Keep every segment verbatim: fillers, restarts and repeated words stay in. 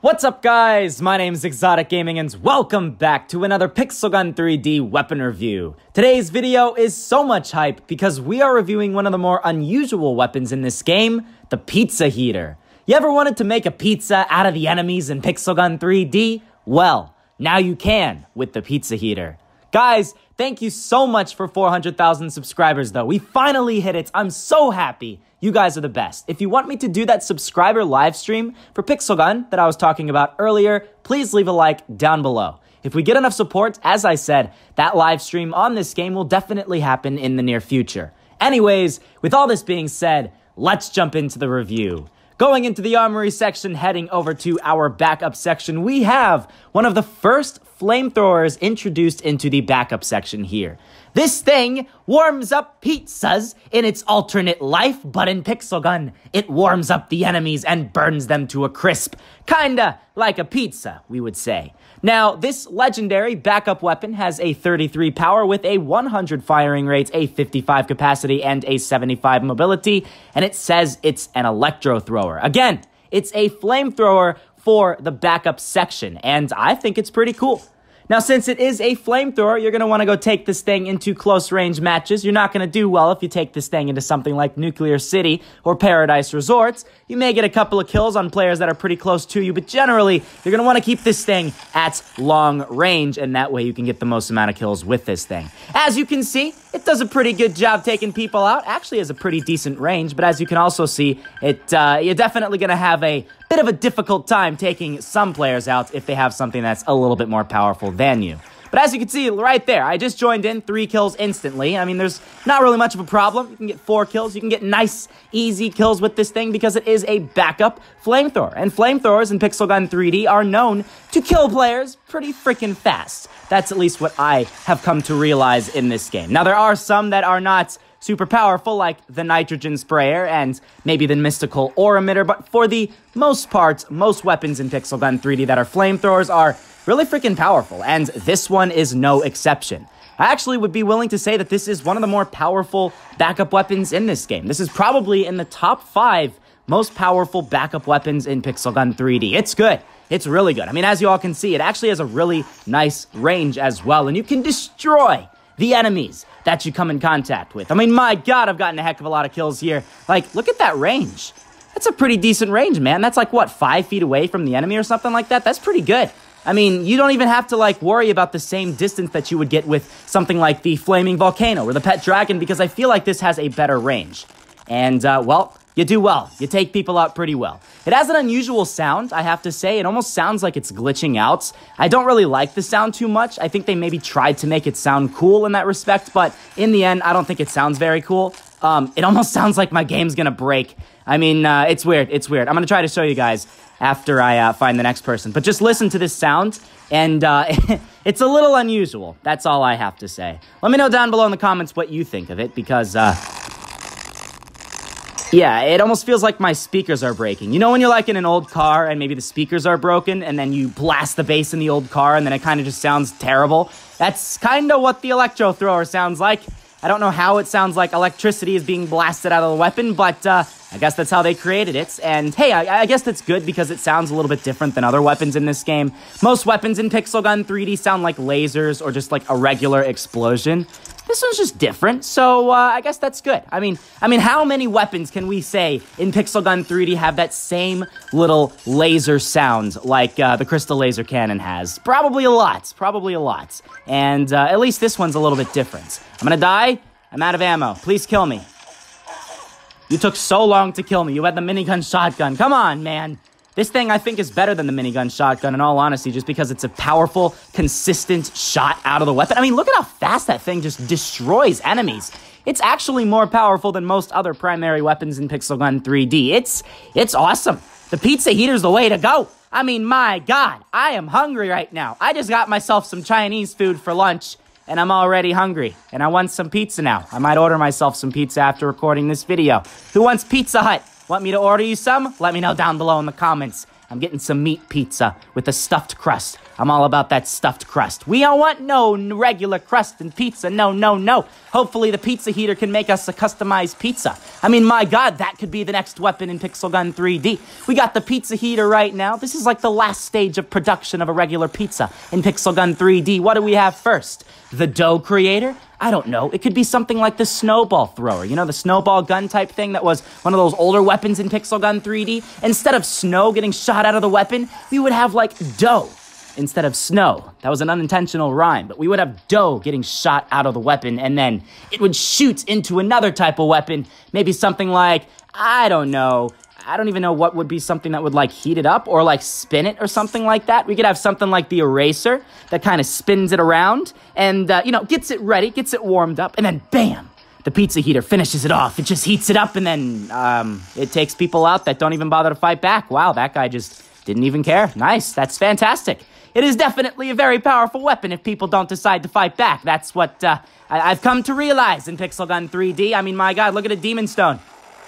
What's up guys, my name is ExxotikGaming and welcome back to another Pixel Gun three D weapon review. Today's video is so much hype because we are reviewing one of the more unusual weapons in this game, the Pizza Heater. You ever wanted to make a pizza out of the enemies in Pixel Gun three D? Well, now you can with the Pizza Heater. Guys, thank you so much for four hundred thousand subscribers though. We finally hit it, I'm so happy. You guys are the best. If you want me to do that subscriber live stream for Pixel Gun that I was talking about earlier, please leave a like down below. If we get enough support, as I said, that live stream on this game will definitely happen in the near future. Anyways, with all this being said, let's jump into the review. Going into the armory section, heading over to our backup section, we have one of the first flamethrowers introduced into the backup section here. This thing warms up pizzas in its alternate life, but in Pixel Gun, it warms up the enemies and burns them to a crisp. Kinda like a pizza, we would say. Now, this legendary backup weapon has a thirty-three power with a one hundred firing rate, a fifty-five capacity, and a seventy-five mobility, and it says it's an electro thrower. Again, it's a flamethrower for the backup section, and I think it's pretty cool. Now, since it is a flamethrower, you're going to want to go take this thing into close-range matches. You're not going to do well if you take this thing into something like Nuclear City or Paradise Resorts. You may get a couple of kills on players that are pretty close to you, but generally, you're going to want to keep this thing at long range, and that way you can get the most amount of kills with this thing. As you can see, it does a pretty good job taking people out. Actually, has a pretty decent range, but as you can also see, it uh, you're definitely going to have a bit of a difficult time taking some players out if they have something that's a little bit more powerful than you. But as you can see right there, I just joined in, three kills instantly. I mean, there's not really much of a problem. You can get four kills. You can get nice, easy kills with this thing because it is a backup flamethrower. And flamethrowers in Pixel Gun three D are known to kill players pretty freaking fast. That's at least what I have come to realize in this game. Now, there are some that are not super powerful, like the Nitrogen Sprayer and maybe the Mystical Ore Emitter, but for the most part, most weapons in Pixel Gun three D that are flamethrowers are really freaking powerful, and this one is no exception. I actually would be willing to say that this is one of the more powerful backup weapons in this game. This is probably in the top five most powerful backup weapons in Pixel Gun three D. It's good. It's really good. I mean, as you all can see, it actually has a really nice range as well, and you can destroy the enemies that you come in contact with. I mean, my God, I've gotten a heck of a lot of kills here. Like, look at that range. That's a pretty decent range, man. That's like, what, five feet away from the enemy or something like that? That's pretty good. I mean, you don't even have to, like, worry about the same distance that you would get with something like the Flaming Volcano or the Pet Dragon, because I feel like this has a better range. And, uh, well, you do well. You take people out pretty well. It has an unusual sound, I have to say. It almost sounds like it's glitching out. I don't really like the sound too much. I think they maybe tried to make it sound cool in that respect, but in the end, I don't think it sounds very cool. Um, it almost sounds like my game's gonna break. I mean, uh, it's weird. It's weird. I'm gonna try to show you guys after I uh, find the next person. But just listen to this sound, and uh, it's a little unusual. That's all I have to say. Let me know down below in the comments what you think of it, because, uh, yeah, it almost feels like my speakers are breaking. You know when you're, like, in an old car, and maybe the speakers are broken, and then you blast the bass in the old car, and then it kind of just sounds terrible? That's kind of what the electro thrower sounds like. I don't know how it sounds like electricity is being blasted out of the weapon, but uh, I guess that's how they created it. And hey, I, I guess that's good because it sounds a little bit different than other weapons in this game. Most weapons in Pixel Gun three D sound like lasers or just like a regular explosion. This one's just different, so uh, I guess that's good. I mean, I mean, how many weapons can we say in Pixel Gun three D have that same little laser sound like uh, the Crystal Laser Cannon has? Probably a lot, probably a lot. And uh, at least this one's a little bit different. I'm gonna die. I'm out of ammo. Please kill me. You took so long to kill me. You had the minigun shotgun. Come on, man. This thing, I think, is better than the minigun shotgun, in all honesty, just because it's a powerful, consistent shot out of the weapon. I mean, look at how fast that thing just destroys enemies. It's actually more powerful than most other primary weapons in Pixel Gun three D. It's, it's awesome. The Pizza Heater's the way to go. I mean, my God, I am hungry right now. I just got myself some Chinese food for lunch, and I'm already hungry, and I want some pizza now. I might order myself some pizza after recording this video. Who wants Pizza Hut? Want me to order you some? Let me know down below in the comments. I'm getting some meat pizza with a stuffed crust I'm all about that stuffed crust. We don't want no regular crust in pizza. No, no, no. Hopefully the Pizza Heater can make us a customized pizza. I mean, my God, that could be the next weapon in Pixel Gun three D. We got the Pizza Heater right now. This is like the last stage of production of a regular pizza in Pixel Gun three D. What do we have first? The dough creator? I don't know. It could be something like the snowball thrower. You know, the snowball gun type thing that was one of those older weapons in Pixel Gun three D? Instead of snow getting shot out of the weapon, we would have, like, dough instead of snow. That was an unintentional rhyme, but we would have dough getting shot out of the weapon, and then it would shoot into another type of weapon. Maybe something like, I don't know, I don't even know what would be something that would, like, heat it up or, like, spin it or something like that. We could have something like the eraser that kind of spins it around and, uh, you know, gets it ready, gets it warmed up, and then bam, the Pizza Heater finishes it off. It just heats it up, and then um, it takes people out that don't even bother to fight back. Wow, that guy just didn't even care. Nice. That's fantastic. It is definitely a very powerful weapon if people don't decide to fight back. That's what uh, I I've come to realize in Pixel Gun three D. I mean, my God, look at a Demon Stone.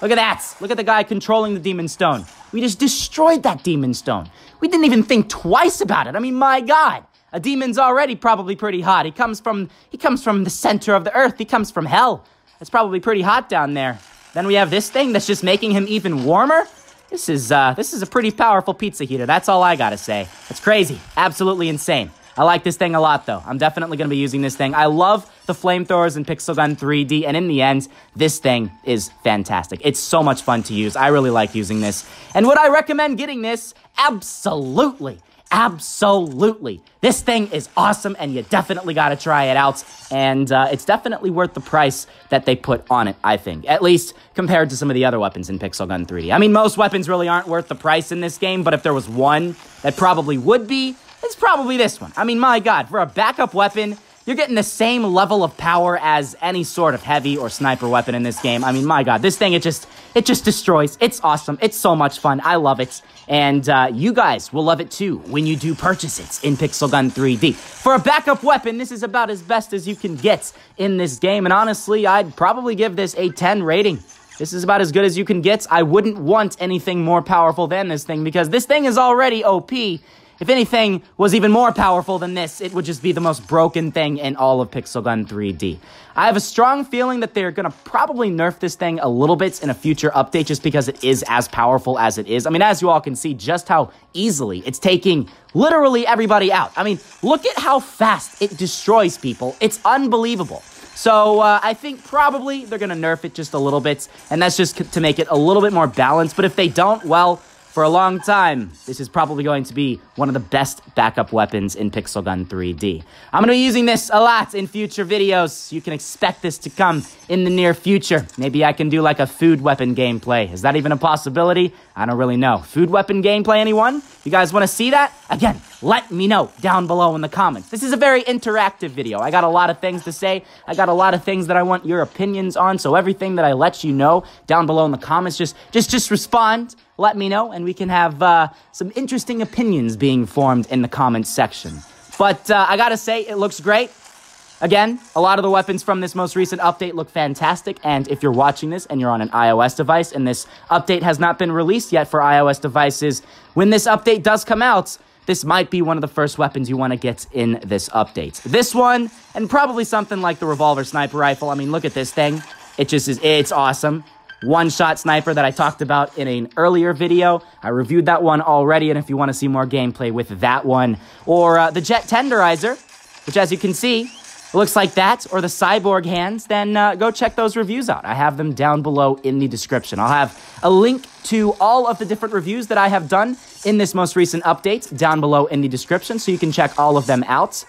Look at that. Look at the guy controlling the Demon Stone. We just destroyed that Demon Stone. We didn't even think twice about it. I mean, my God. A demon's already probably pretty hot. He comes from, he comes from the center of the earth. He comes from hell. It's probably pretty hot down there. Then we have this thing that's just making him even warmer. This is, uh, this is a pretty powerful Pizza Heater. That's all I gotta say. It's crazy. Absolutely insane. I like this thing a lot, though. I'm definitely gonna be using this thing. I love the flamethrowers in Pixel Gun three D, and in the end, this thing is fantastic. It's so much fun to use. I really like using this. And would I recommend getting this? Absolutely. Absolutely. This thing is awesome, and you definitely gotta try it out. And uh, it's definitely worth the price that they put on it, I think. At least compared to some of the other weapons in Pixel Gun three D. I mean, most weapons really aren't worth the price in this game, but if there was one that probably would be, it's probably this one. I mean, my God, for a backup weapon, you're getting the same level of power as any sort of heavy or sniper weapon in this game. I mean, my God, this thing, it just, it just destroys. It's awesome. It's so much fun. I love it. And uh, you guys will love it too when you do purchase it in Pixel Gun three D. For a backup weapon, this is about as best as you can get in this game. And honestly, I'd probably give this a ten rating. This is about as good as you can get. I wouldn't want anything more powerful than this thing because this thing is already O P. If anything was even more powerful than this, it would just be the most broken thing in all of Pixel Gun three D. I have a strong feeling that they're gonna probably nerf this thing a little bit in a future update just because it is as powerful as it is. I mean, as you all can see, just how easily it's taking literally everybody out. I mean, look at how fast it destroys people. It's unbelievable. So uh, I think probably they're gonna nerf it just a little bit, and that's just to make it a little bit more balanced. But if they don't, well, for a long time, this is probably going to be one of the best backup weapons in Pixel Gun three D. I'm going to be using this a lot in future videos. You can expect this to come in the near future. Maybe I can do like a food weapon gameplay. Is that even a possibility? I don't really know. Food weapon gameplay, anyone? You guys want to see that? Again, let me know down below in the comments. This is a very interactive video. I got a lot of things to say. I got a lot of things that I want your opinions on. So everything that I let you know down below in the comments, just, just, just respond. Let me know, and we can have uh, some interesting opinions being formed in the comments section. But uh, I gotta say, it looks great. Again, a lot of the weapons from this most recent update look fantastic, and if you're watching this and you're on an iOS device, and this update has not been released yet for iOS devices, when this update does come out, this might be one of the first weapons you want to get in this update. This one, and probably something like the revolver sniper rifle. I mean, look at this thing. It just is, it's awesome. One-shot sniper that I talked about in an earlier video. I reviewed that one already, and if you want to see more gameplay with that one, or uh, the Jet Tenderizer, which as you can see, looks like that, or the Cyborg Hands, then uh, go check those reviews out. I have them down below in the description. I'll have a link to all of the different reviews that I have done in this most recent update down below in the description, so you can check all of them out.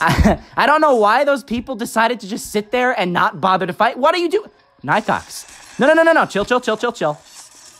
I, I don't know why those people decided to just sit there and not bother to fight. What are you doing? Nycox. No, no, no, no, no. Chill, chill, chill, chill, chill.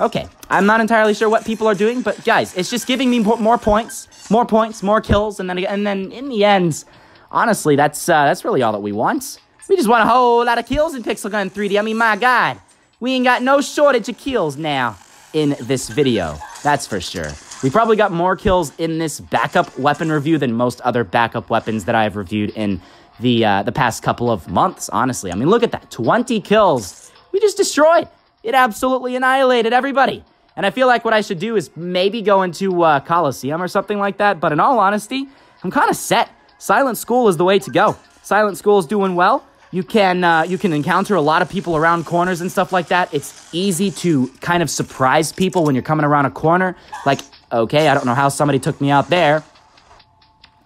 Okay. I'm not entirely sure what people are doing, but guys, it's just giving me more points, more points, more kills, and then and then in the end, honestly, that's uh, that's really all that we want. We just want a whole lot of kills in Pixel Gun three D. I mean, my God, we ain't got no shortage of kills now in this video. That's for sure. We probably got more kills in this backup weapon review than most other backup weapons that I've reviewed in the uh, the past couple of months. Honestly, I mean, look at that, twenty kills. We just destroyed. It absolutely annihilated everybody. And I feel like what I should do is maybe go into uh, Coliseum or something like that. But in all honesty, I'm kind of set. Silent School is the way to go. Silent School is doing well. You can uh, you can encounter a lot of people around corners and stuff like that. It's easy to kind of surprise people when you're coming around a corner. Like, okay, I don't know how somebody took me out there.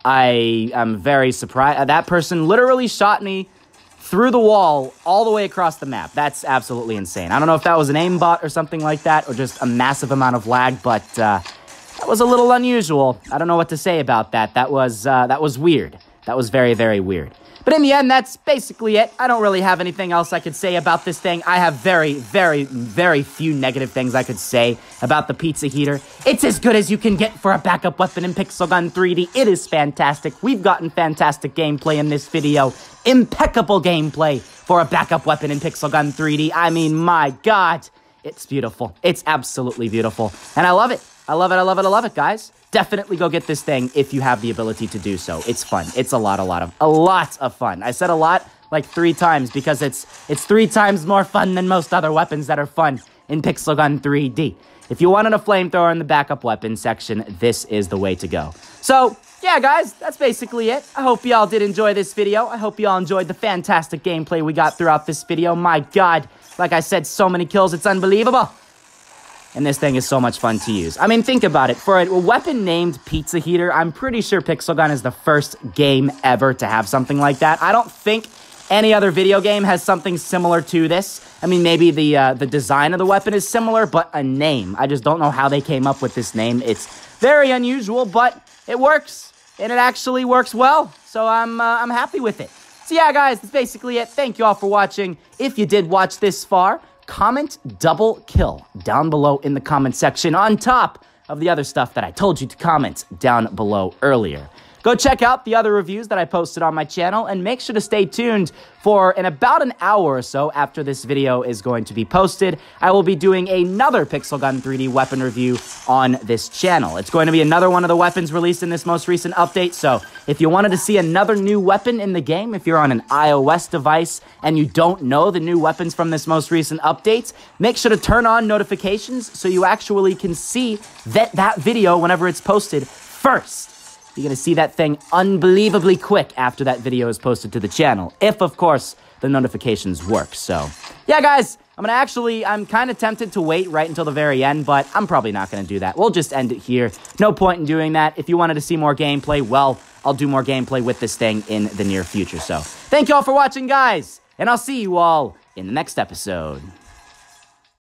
I am very surprised. That person literally shot me through the wall all the way across the map. That's absolutely insane. I don't know if that was an aimbot or something like that or just a massive amount of lag, but uh, that was a little unusual. I don't know what to say about that. That was, uh, that was weird. That was very, very weird. But in the end, that's basically it. I don't really have anything else I could say about this thing. I have very, very, very few negative things I could say about the Pizza Heater. It's as good as you can get for a backup weapon in Pixel Gun three D. It is fantastic. We've gotten fantastic gameplay in this video. Impeccable gameplay for a backup weapon in Pixel Gun three D. I mean, my God, it's beautiful. It's absolutely beautiful. And I love it. I love it, I love it, I love it, guys. Definitely go get this thing if you have the ability to do so. It's fun. It's a lot, a lot of, a lot of fun. I said a lot like three times because it's, it's three times more fun than most other weapons that are fun in Pixel Gun three D. If you wanted a flamethrower in the backup weapon section, this is the way to go. So, yeah, guys, that's basically it. I hope y'all did enjoy this video. I hope y'all enjoyed the fantastic gameplay we got throughout this video. My God, like I said, so many kills, it's unbelievable. And this thing is so much fun to use. I mean, think about it. For a weapon named Pizza Heater, I'm pretty sure Pixel Gun is the first game ever to have something like that. I don't think any other video game has something similar to this. I mean, maybe the uh, the design of the weapon is similar, but a name. I just don't know how they came up with this name. It's very unusual, but it works. And it actually works well. So I'm, uh, I'm happy with it. So yeah, guys, that's basically it. Thank you all for watching. If you did watch this far, comment double kill down below in the comment section on top of the other stuff that I told you to comment down below earlier. Go check out the other reviews that I posted on my channel and make sure to stay tuned for in about an hour or so after this video is going to be posted. I will be doing another Pixel Gun three D weapon review on this channel. It's going to be another one of the weapons released in this most recent update. So if you wanted to see another new weapon in the game, if you're on an iOS device and you don't know the new weapons from this most recent update, make sure to turn on notifications so you actually can see that, that video whenever it's posted first. You're going to see that thing unbelievably quick after that video is posted to the channel. If, of course, the notifications work. So, yeah, guys, I'm going to actually, I'm kind of tempted to wait right until the very end, but I'm probably not going to do that. We'll just end it here. No point in doing that. If you wanted to see more gameplay, well, I'll do more gameplay with this thing in the near future. So, thank you all for watching, guys, and I'll see you all in the next episode.